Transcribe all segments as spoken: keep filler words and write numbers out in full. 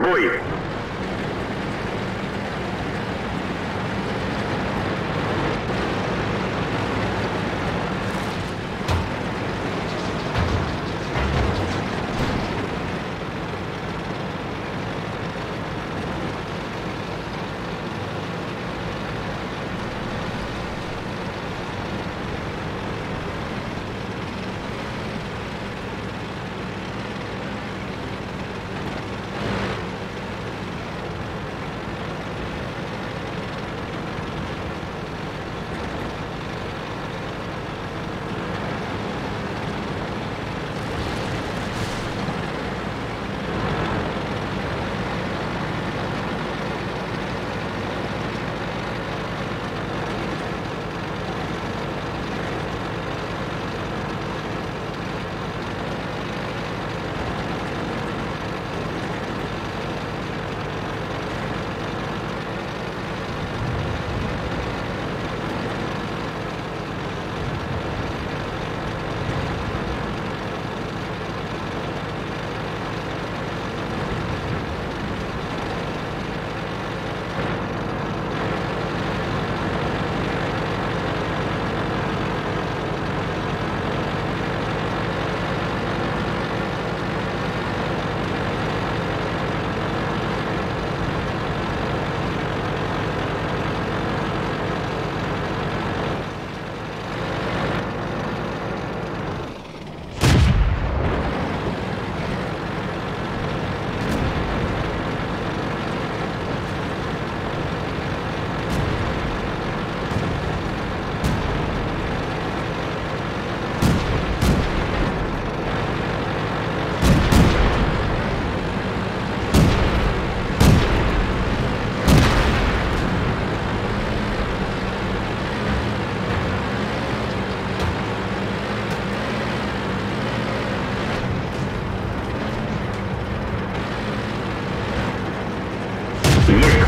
В бой! Есть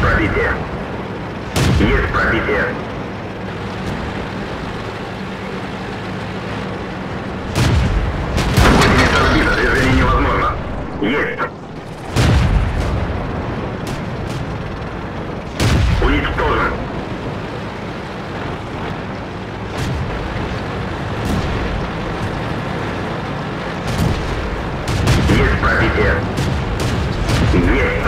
пробитие. восемьдесят три, движение невозможно. Есть. Уничтожен. Есть пробитие. Есть.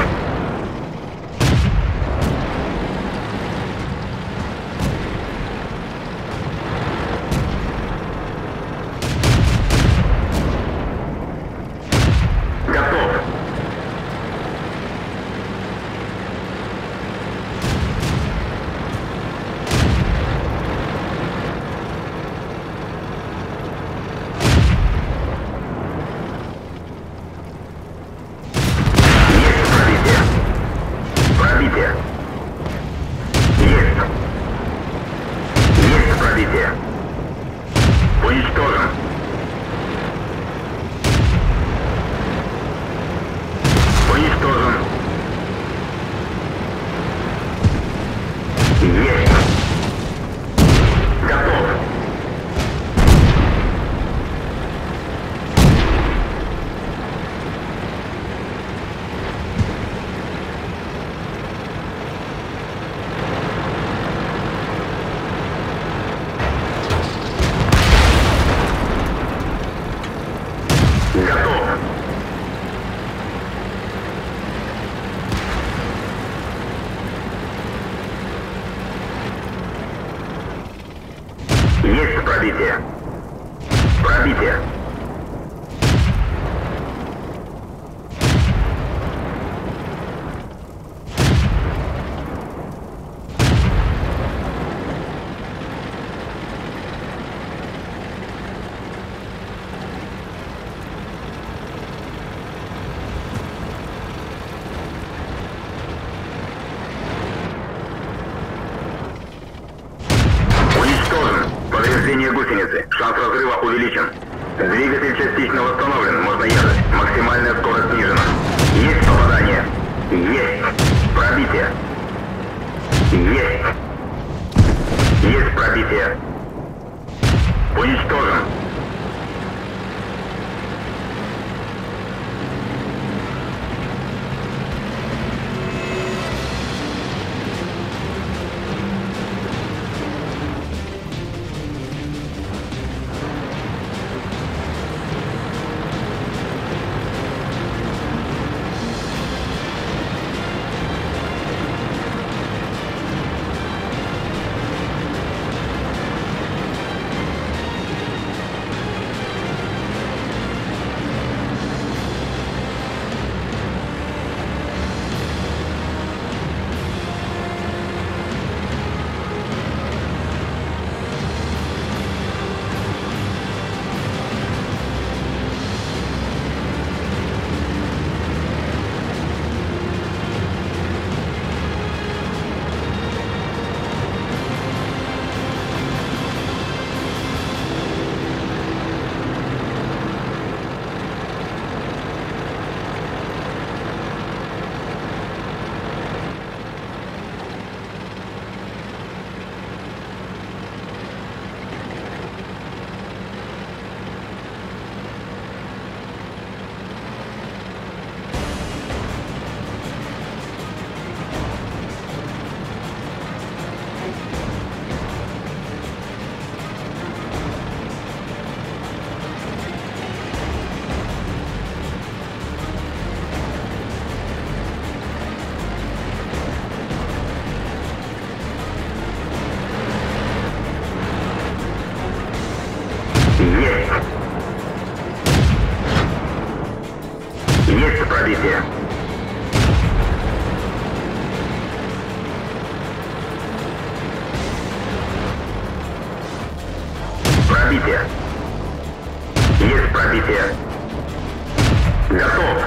Есть пробитие. Пробитие. Гусеницы. Шанс разрыва увеличен. Двигатель частично восстановлен. Можно ехать. Максимальная скорость снижена. Есть попадание. Есть. Пробитие. Есть. Есть пробитие. Уничтожен. пробитие. Есть пробитие. Готов.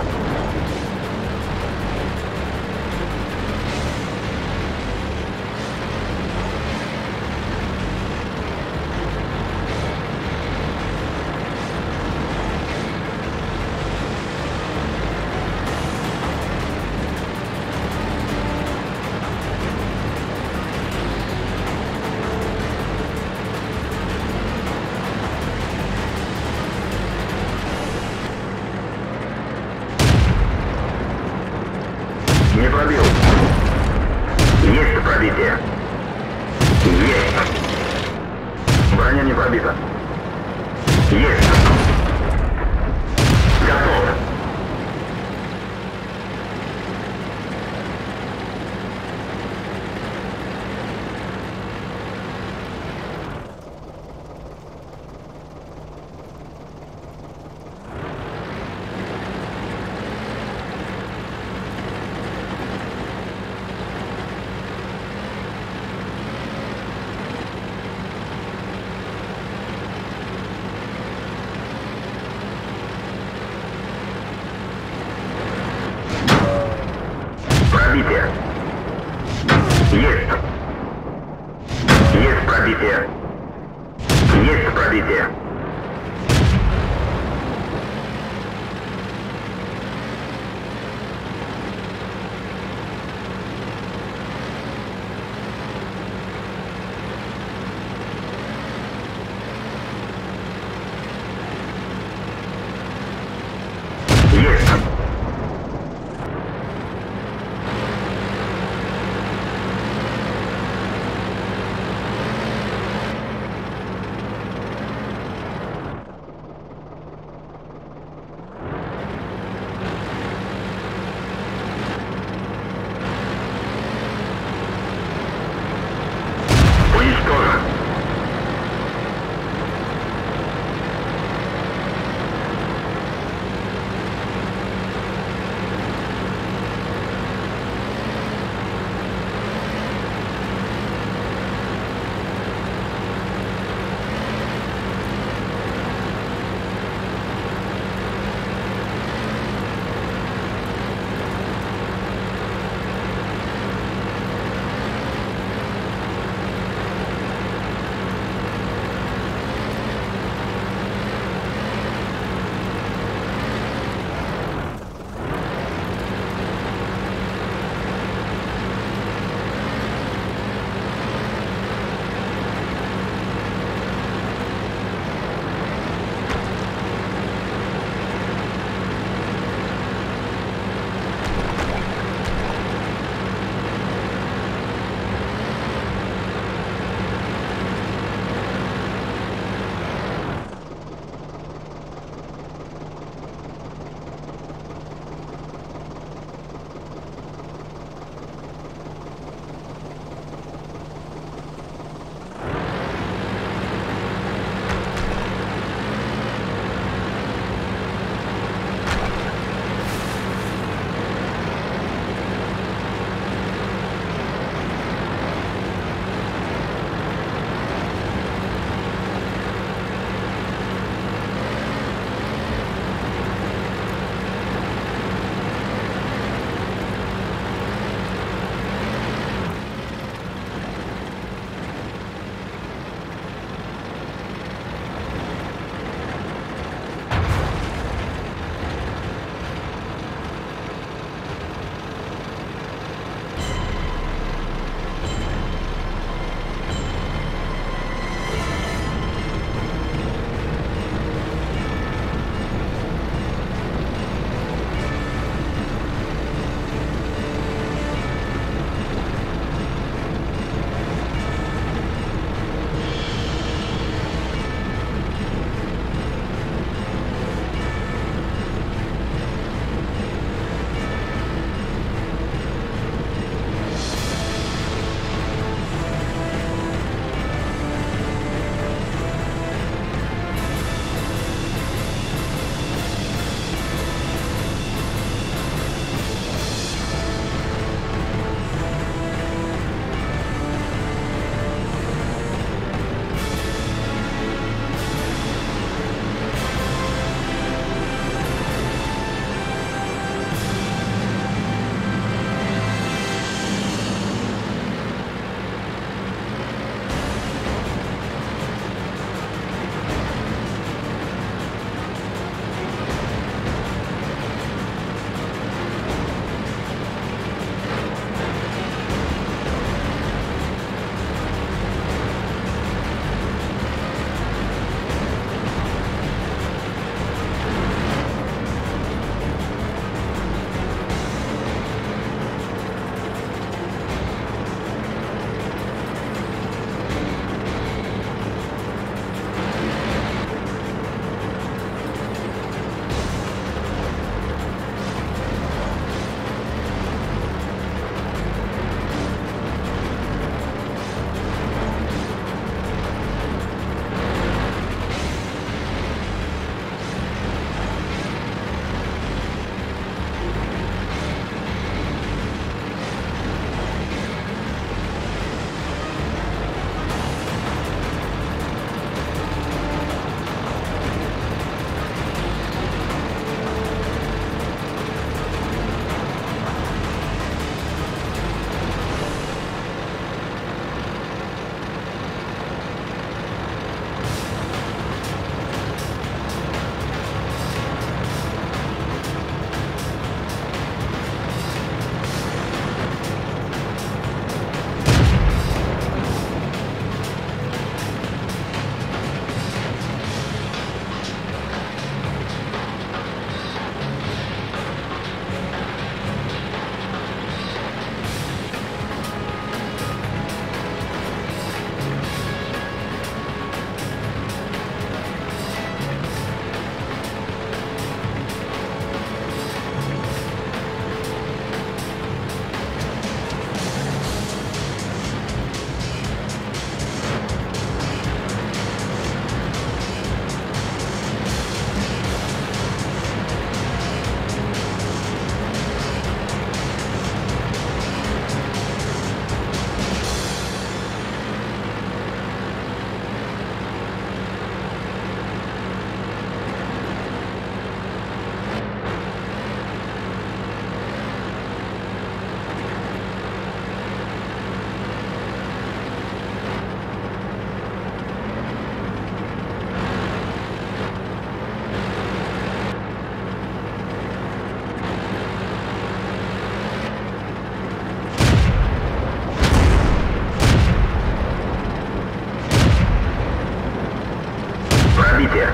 пробитие.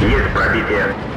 Есть пробитие.